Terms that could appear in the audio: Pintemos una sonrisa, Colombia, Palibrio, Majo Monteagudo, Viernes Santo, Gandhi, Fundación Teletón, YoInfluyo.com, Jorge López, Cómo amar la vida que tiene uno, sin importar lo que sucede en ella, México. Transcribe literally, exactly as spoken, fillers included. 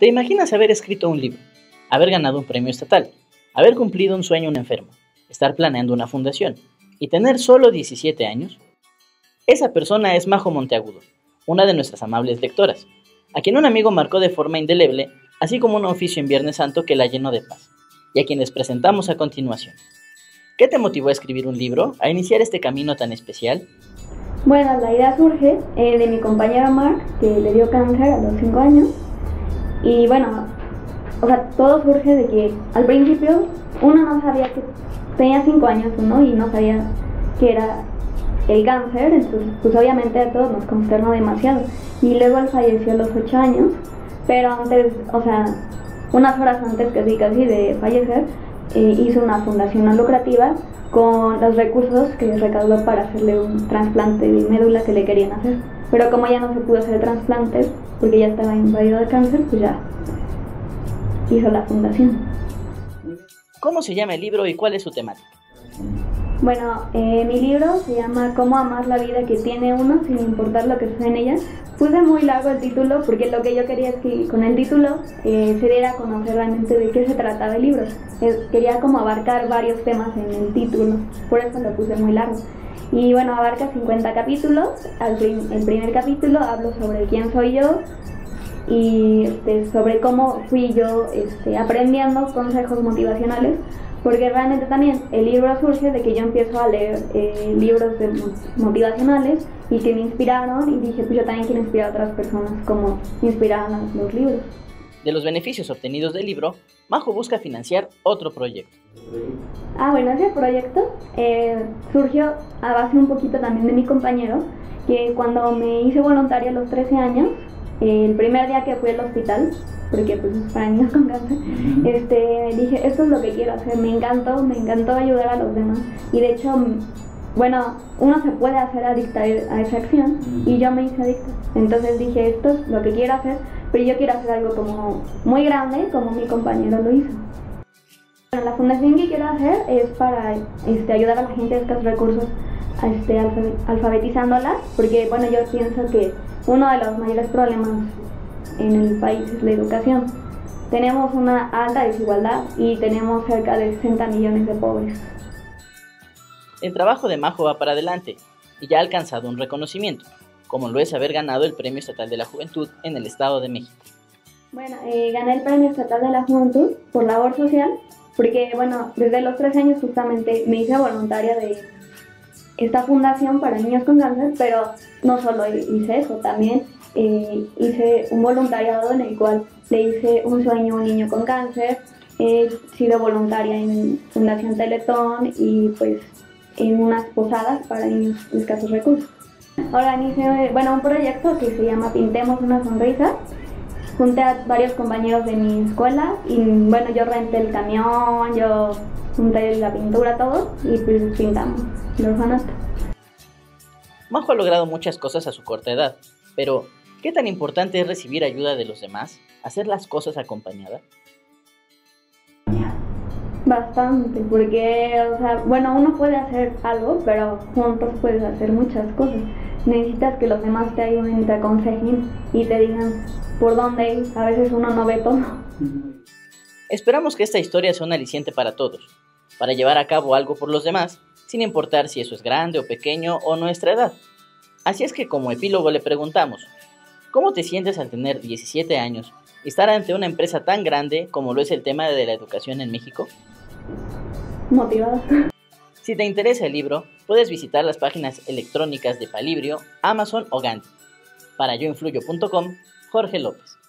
¿Te imaginas haber escrito un libro, haber ganado un premio estatal, haber cumplido un sueño a un enfermo, estar planeando una fundación y tener solo diecisiete años? Esa persona es Majo Monteagudo, una de nuestras amables lectoras, a quien un amigo marcó de forma indeleble, así como un oficio en Viernes Santo que la llenó de paz, y a quien les presentamos a continuación. ¿Qué te motivó a escribir un libro, a iniciar este camino tan especial? Bueno, la idea surge eh, de mi compañero Mark, que le dio cáncer a los cinco años, y bueno, o sea, todo surge de que al principio uno no sabía que tenía cinco años uno y no sabía que era el cáncer, entonces pues obviamente a todos nos consternó demasiado, y luego él falleció a los ocho años, pero antes, o sea, unas horas antes casi casi de fallecer, eh, hizo una fundación no lucrativa con los recursos que recaudó para hacerle un trasplante de médula que le querían hacer, pero como ya no se pudo hacer el trasplante porque ya estaba invadido de cáncer, pues ya hizo la fundación. ¿Cómo se llama el libro y cuál es su temática? Bueno, eh, mi libro se llama Cómo amar la vida que tiene uno, sin importar lo que sucede en ella. Puse muy largo el título porque lo que yo quería es que con el título eh, se diera a conocer realmente de qué se trataba el libro. Eh, quería como abarcar varios temas en el título, por eso lo puse muy largo. Y bueno, abarca cincuenta capítulos. Al prim- el primer capítulo hablo sobre quién soy yo y este, sobre cómo fui yo este, aprendiendo consejos motivacionales. Porque realmente también el libro surge de que yo empiezo a leer eh, libros de motivacionales y que me inspiraron y dije, pues yo también quiero inspirar a otras personas como me inspiraron los libros. De los beneficios obtenidos del libro, Majo busca financiar otro proyecto. Ah, bueno, ese proyecto eh, surgió a base un poquito también de mi compañero, que cuando me hice voluntaria a los trece años, eh, el primer día que fui al hospital, porque pues para niños con cáncer, este, dije, esto es lo que quiero hacer, me encantó, me encantó ayudar a los demás. Y de hecho, bueno, uno se puede hacer adicta a esa acción, y yo me hice adicta. Entonces dije, esto es lo que quiero hacer, pero yo quiero hacer algo como muy grande, como mi compañero lo hizo. Bueno, la fundación que quiero hacer es para este, ayudar a la gente de escasos recursos, este, alfabetizándola, porque bueno, yo pienso que uno de los mayores problemas en el país es la educación. Tenemos una alta desigualdad y tenemos cerca de sesenta millones de pobres. El trabajo de Majo va para adelante y ya ha alcanzado un reconocimiento, como lo es haber ganado el Premio Estatal de la Juventud en el Estado de México. Bueno, eh, gané el Premio Estatal de la Juventud por labor social, porque bueno, desde los trece años justamente me hice voluntaria de esta fundación para niños con cáncer, pero no solo hice eso, también Eh, hice un voluntariado en el cual le hice un sueño a un niño con cáncer, he sido voluntaria en Fundación Teletón y pues en unas posadas para niños de escasos recursos. Organicé bueno, un proyecto que se llama Pintemos una Sonrisa, junté a varios compañeros de mi escuela y bueno, yo renté el camión, yo junté la pintura, todo, y pues pintamos el orfanato. Majo ha logrado muchas cosas a su corta edad, pero ¿qué tan importante es recibir ayuda de los demás? ¿Hacer las cosas acompañada? Bastante, porque, o sea, bueno, uno puede hacer algo, pero juntos puedes hacer muchas cosas. Necesitas que los demás te ayuden, te aconsejen y te digan por dónde ir. A veces uno no ve todo. Esperamos que esta historia sea un aliciente para todos, para llevar a cabo algo por los demás, sin importar si eso es grande o pequeño o nuestra edad. Así es que como epílogo le preguntamos, ¿cómo te sientes al tener diecisiete años y estar ante una empresa tan grande como lo es el tema de la educación en México? Motivada. Si te interesa el libro, puedes visitar las páginas electrónicas de Palibrio, Amazon o Gandhi. Para Yo Influyo punto com, Jorge López.